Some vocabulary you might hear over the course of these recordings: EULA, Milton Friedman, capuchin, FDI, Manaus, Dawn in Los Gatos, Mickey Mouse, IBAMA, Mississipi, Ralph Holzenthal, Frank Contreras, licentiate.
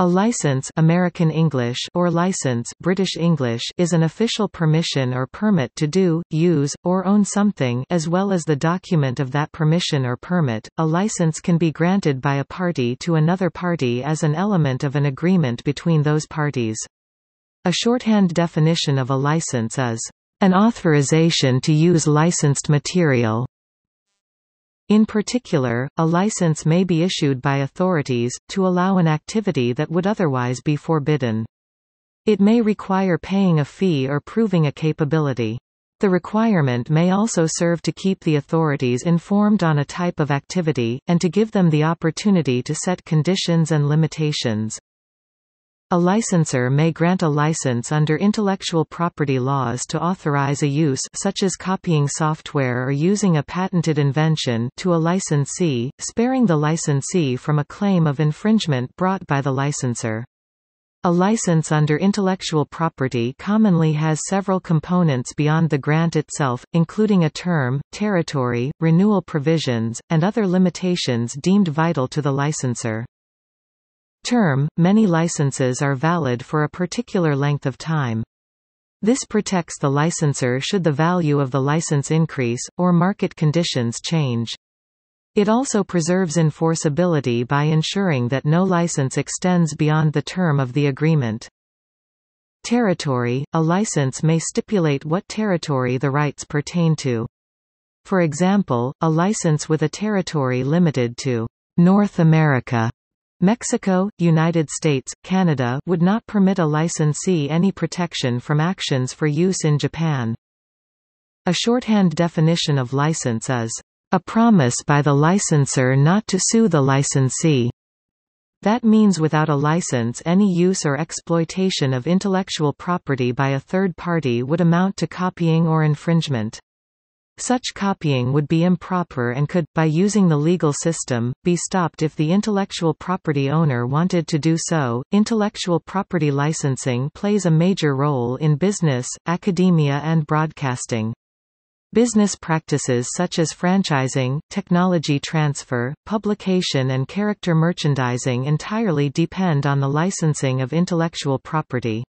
A license American English or license British English is an official permission or permit to do, use, or own something as well as the document of that permission or permit. A license can be granted by a party to another party as an element of an agreement between those parties. A shorthand definition of a license is, "an authorization to use licensed material." In particular, a license may be issued by authorities, to allow an activity that would otherwise be forbidden. It may require paying a fee or proving a capability. The requirement may also serve to keep the authorities informed on a type of activity, and to give them the opportunity to set conditions and limitations. A licensor may grant a license under intellectual property laws to authorize a use such as copying software or using a patented invention to a licensee, sparing the licensee from a claim of infringement brought by the licensor. A license under intellectual property commonly has several components beyond the grant itself, including a term, territory, renewal provisions, and other limitations deemed vital to the licensor. Term, many licenses are valid for a particular length of time. This protects the licensor should the value of the license increase, or market conditions change. It also preserves enforceability by ensuring that no license extends beyond the term of the agreement. Territory, a license may stipulate what territory the rights pertain to. For example, a license with a territory limited to North America, Mexico, United States, Canada would not permit a licensee any protection from actions for use in Japan. A shorthand definition of license is, "a promise by the licensor not to sue the licensee." That means without a license any use or exploitation of intellectual property by a third party would amount to copying or infringement. Such copying would be improper and could, by using the legal system, be stopped if the intellectual property owner wanted to do so. Intellectual property licensing plays a major role in business, academia, and broadcasting. Business practices such as franchising, technology transfer, publication, and character merchandising entirely depend on the licensing of intellectual property.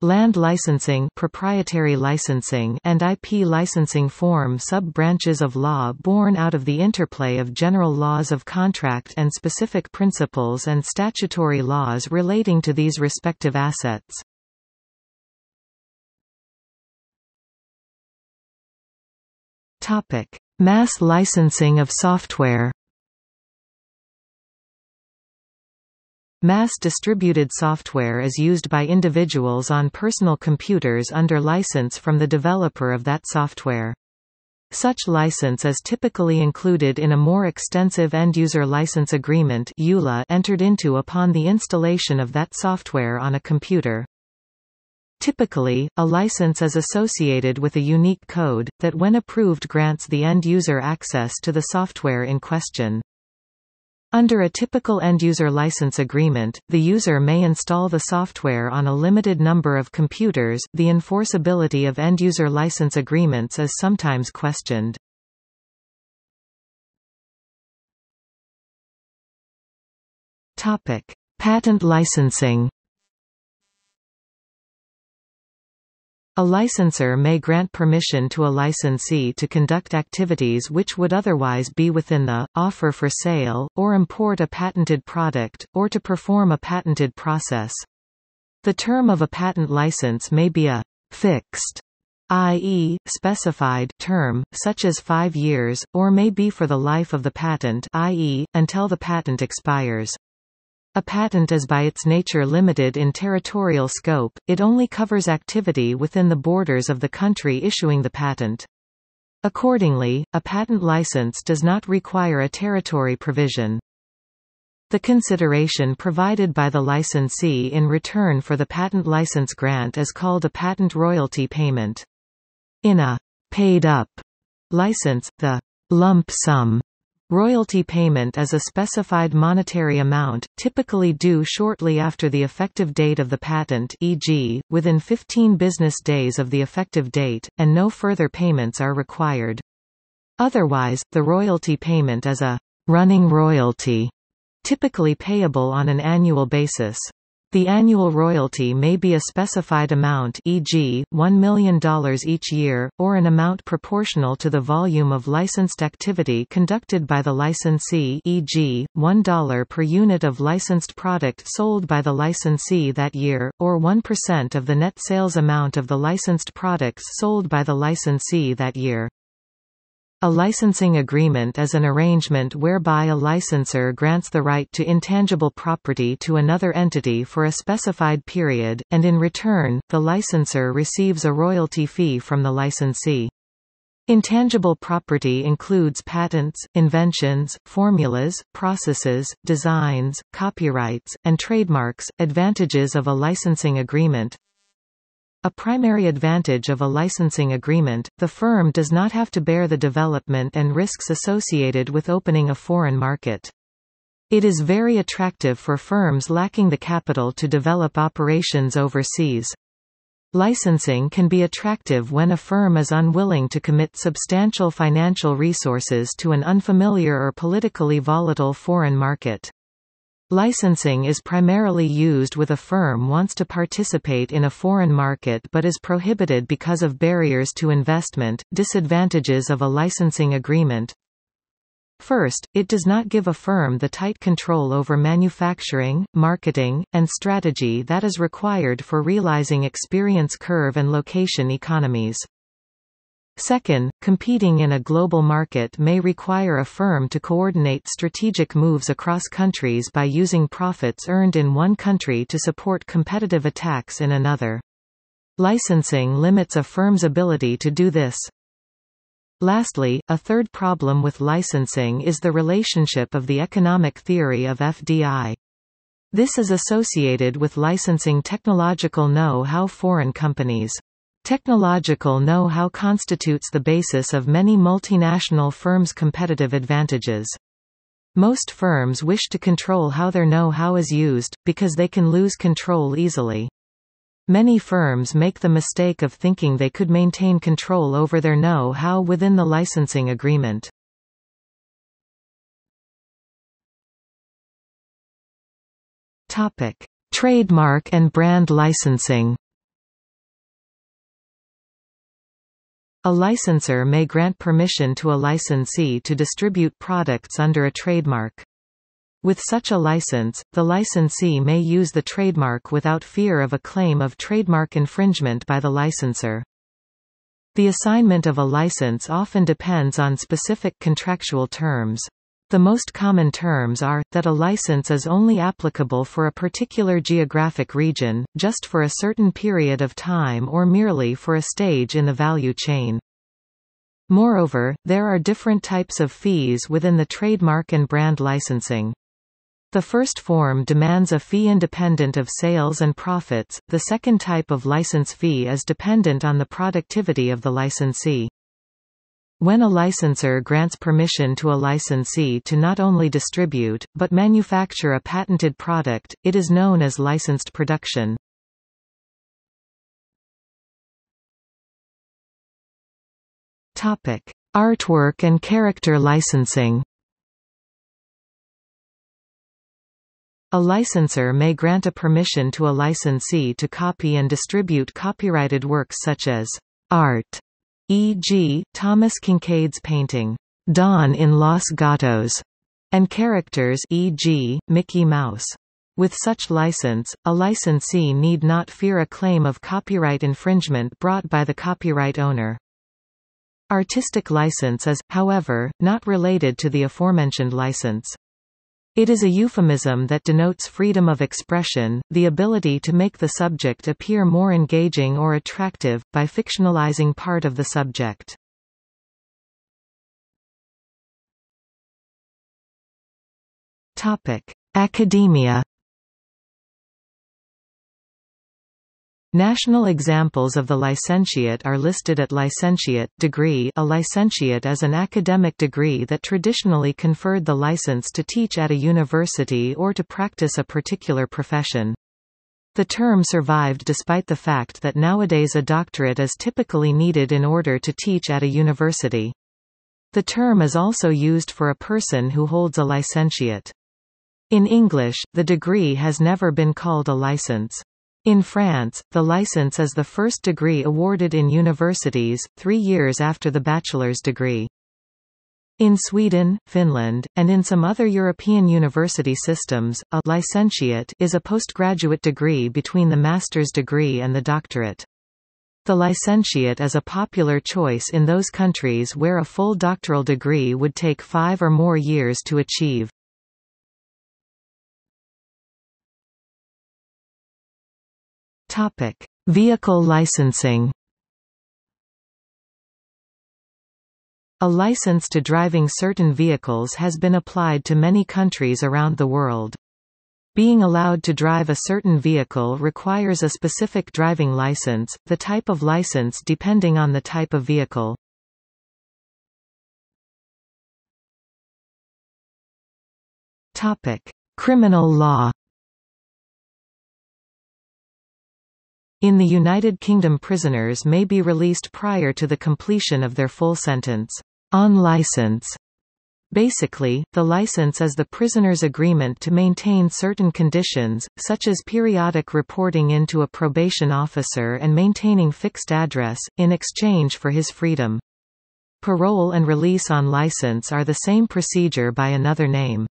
Land licensing, proprietary licensing, and IP licensing form sub-branches of law born out of the interplay of general laws of contract and specific principles and statutory laws relating to these respective assets. Topic: Mass licensing of software. Mass distributed software is used by individuals on personal computers under license from the developer of that software. Such license is typically included in a more extensive end-user license agreement (EULA) entered into upon the installation of that software on a computer. Typically, a license is associated with a unique code, that when approved grants the end-user access to the software in question. Under a typical end-user license agreement, the user may install the software on a limited number of computers. The enforceability of end-user license agreements is sometimes questioned. Topic: Patent licensing. A licensor may grant permission to a licensee to conduct activities which would otherwise be within the, offer for sale, or import a patented product, or to perform a patented process. The term of a patent license may be a fixed, i.e., specified, term, such as 5 years, or may be for the life of the patent, i.e., until the patent expires. A patent is by its nature limited in territorial scope, it only covers activity within the borders of the country issuing the patent. Accordingly, a patent license does not require a territory provision. The consideration provided by the licensee in return for the patent license grant is called a patent royalty payment. In a paid-up license, the lump sum royalty payment is a specified monetary amount, typically due shortly after the effective date of the patent, e.g., within 15 business days of the effective date, and no further payments are required. Otherwise, the royalty payment is a running royalty typically payable on an annual basis. The annual royalty may be a specified amount, e.g., $1 million each year, or an amount proportional to the volume of licensed activity conducted by the licensee, e.g., $1 per unit of licensed product sold by the licensee that year, or 1% of the net sales amount of the licensed products sold by the licensee that year. A licensing agreement is an arrangement whereby a licensor grants the right to intangible property to another entity for a specified period, and in return, the licensor receives a royalty fee from the licensee. Intangible property includes patents, inventions, formulas, processes, designs, copyrights, and trademarks. Advantages of a licensing agreement. A primary advantage of a licensing agreement, the firm does not have to bear the development and risks associated with opening a foreign market. It is very attractive for firms lacking the capital to develop operations overseas. Licensing can be attractive when a firm is unwilling to commit substantial financial resources to an unfamiliar or politically volatile foreign market. Licensing is primarily used when a firm wants to participate in a foreign market but is prohibited because of barriers to investment. Disadvantages of a licensing agreement. First, it does not give a firm the tight control over manufacturing, marketing, and strategy that is required for realizing experience curve and location economies. Second, competing in a global market may require a firm to coordinate strategic moves across countries by using profits earned in one country to support competitive attacks in another. Licensing limits a firm's ability to do this. Lastly, a third problem with licensing is the relationship of the economic theory of FDI. This is associated with licensing technological know-how. Foreign companies. Technological know-how constitutes the basis of many multinational firms' competitive advantages. Most firms wish to control how their know-how is used, because they can lose control easily. Many firms make the mistake of thinking they could maintain control over their know-how within the licensing agreement. Topic: Trademark and brand licensing. A licensor may grant permission to a licensee to distribute products under a trademark. With such a license, the licensee may use the trademark without fear of a claim of trademark infringement by the licensor. The assignment of a license often depends on specific contractual terms. The most common terms are, that a license is only applicable for a particular geographic region, just for a certain period of time or merely for a stage in the value chain. Moreover, there are different types of fees within the trademark and brand licensing. The first form demands a fee independent of sales and profits. The second type of license fee is dependent on the productivity of the licensee. When a licensor grants permission to a licensee to not only distribute, but manufacture a patented product, it is known as licensed production. Topic: Artwork and character licensing. A licensor may grant a permission to a licensee to copy and distribute copyrighted works such as art, e.g., Thomas Kincaid's painting, Dawn in Los Gatos, and characters, e.g., Mickey Mouse. With such license, a licensee need not fear a claim of copyright infringement brought by the copyright owner. Artistic license is, however, not related to the aforementioned license. It is a euphemism that denotes freedom of expression, the ability to make the subject appear more engaging or attractive, by fictionalizing part of the subject. Topic: Academia. National examples of the licentiate are listed at licentiate degree. A licentiate is an academic degree that traditionally conferred the license to teach at a university or to practice a particular profession. The term survived despite the fact that nowadays a doctorate is typically needed in order to teach at a university. The term is also used for a person who holds a licentiate. In English, the degree has never been called a license. In France, the license is the first degree awarded in universities, 3 years after the bachelor's degree. In Sweden, Finland, and in some other European university systems, a licentiate is a postgraduate degree between the master's degree and the doctorate. The licentiate is a popular choice in those countries where a full doctoral degree would take 5 or more years to achieve. Topic: Vehicle licensing. A license to driving certain vehicles has been applied to many countries around the world. Being allowed to drive a certain vehicle requires a specific driving license, the type of license depending on the type of vehicle. Topic: Criminal law. In the United Kingdom, prisoners may be released prior to the completion of their full sentence, on licence. Basically, the licence is the prisoner's agreement to maintain certain conditions, such as periodic reporting into a probation officer and maintaining fixed address, in exchange for his freedom. Parole and release on licence are the same procedure by another name.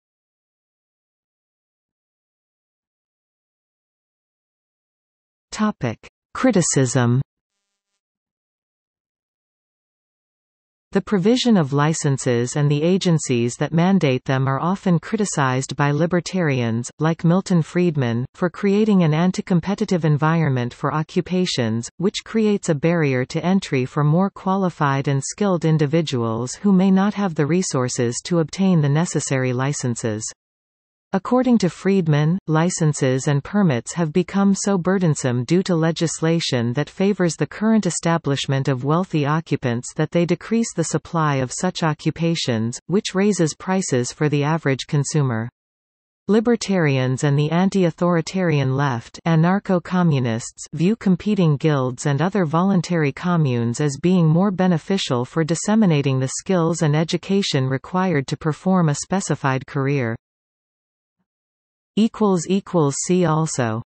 Topic: Criticism. The provision of licenses and the agencies that mandate them are often criticized by libertarians, like Milton Friedman, for creating an anti-competitive environment for occupations, which creates a barrier to entry for more qualified and skilled individuals who may not have the resources to obtain the necessary licenses. According to Friedman, licenses and permits have become so burdensome due to legislation that favors the current establishment of wealthy occupants that they decrease the supply of such occupations, which raises prices for the average consumer. Libertarians and the anti-authoritarian left anarcho-communists view competing guilds and other voluntary communes as being more beneficial for disseminating the skills and education required to perform a specified career. See also